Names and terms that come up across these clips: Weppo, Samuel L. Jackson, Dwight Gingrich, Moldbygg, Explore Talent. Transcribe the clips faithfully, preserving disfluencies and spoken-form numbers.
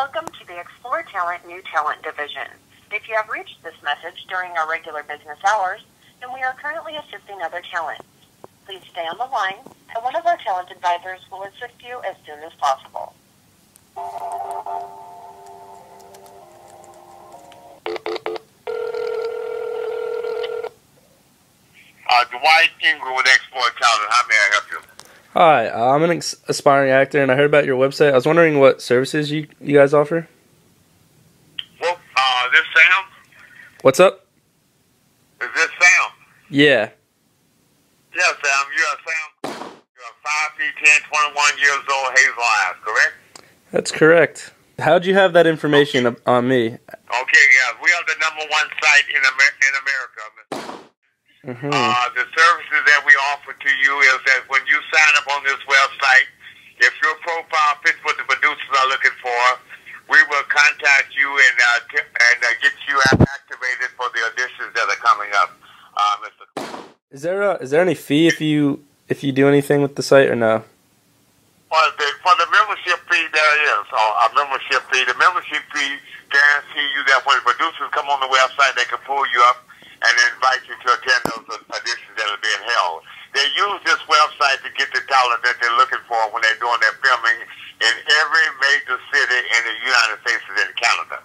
Welcome to the Explore Talent New Talent Division. If you have reached this message during our regular business hours, then we are currently assisting other talents. Please stay on the line, and one of our talent advisors will assist you as soon as possible. Uh, Dwight Gingrich with Explore Talent. How may I help you? Hi, uh, I'm an ex aspiring actor, and I heard about your website. I was wondering what services you, you guys offer. Well, uh, this Sam? What's up? Is this Sam? Yeah. Yeah, Sam. You're a Sam. You're five feet ten, twenty-one years old, hazel eyes, correct? That's correct. How'd you have that information okay. on me? Okay, yeah. We are the number one site in, Amer in America, Mister Mm-hmm. Uh, the services that we offer to you is that when you sign up on this website, if your profile fits what the producers are looking for, we will contact you and uh, t and uh, get you activated for the auditions that are coming up. Uh, Mister Is there a, is there any fee if you if you do anything with the site or no? For the, for the membership fee, there is a membership fee. The membership fee guarantee you that when the producers come on the website, they can pull you up and invite you to attend those auditions that are being held. They use this website to get the talent that they're looking for when they're doing their filming in every major city in the United States and in Canada.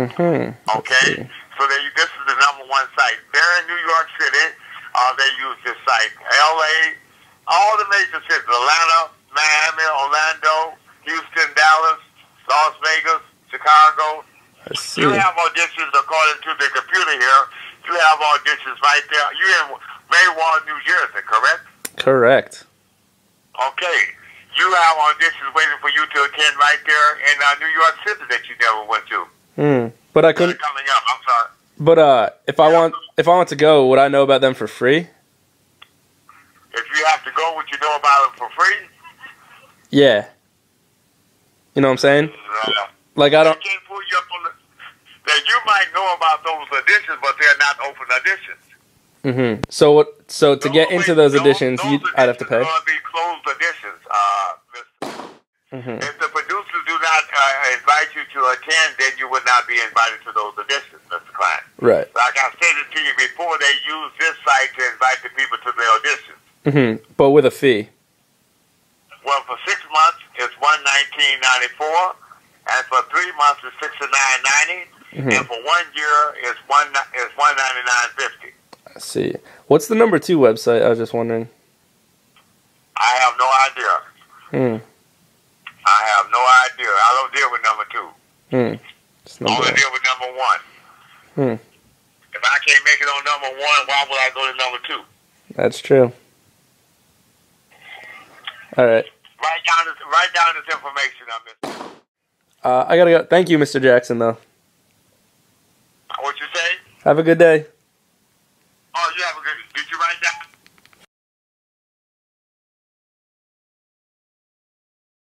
Mm-hmm. Okay? So they, this is the number one site. They're in New York City. Uh, they use this site. L A, all the major cities, Atlanta, Miami, Orlando, Houston, Dallas, Las Vegas, Chicago. I see. You have auditions according to the computer here. You have auditions right there. You're in Mayward, New Jersey, correct? Correct. Okay. You have auditions waiting for you to attend right there in uh, New York City that you never went to. Hmm. But I couldn't. Coming up. I'm sorry. But uh, if I want, if I want to go, would I know about them for free? If you have to go, would you know about them for free? Yeah. You know what I'm saying? Uh, like I don't. They can't pull you up on the. Now, you might know about those auditions, but they're not open auditions. Mm-hmm. So what? So to those get into those, those auditions, those you, auditions I'd have to pay. Those are going to be closed auditions. Uh, mm-hmm. If the producers do not uh, invite you to attend, then you would not be invited to those auditions, Mister Klein. Right. Like I stated to you before, they use this site to invite the people to their auditions. Mm-hmm. But with a fee. Well, for six months it's one nineteen ninety four, and for three months it's sixty nine ninety. Mm-hmm. And for one year, it's one it's one ninety nine fifty. I see. What's the number two website? I was just wondering. I have no idea. Hmm. I have no idea. I don't deal with number two. Hmm. I only deal with number one. Hmm. If I can't make it on number one, why would I go to number two? That's true. All right. Write down this. Write down this information, I missed. Uh, I gotta go. Thank you, Mister Jackson, though. What you say? Have a good day.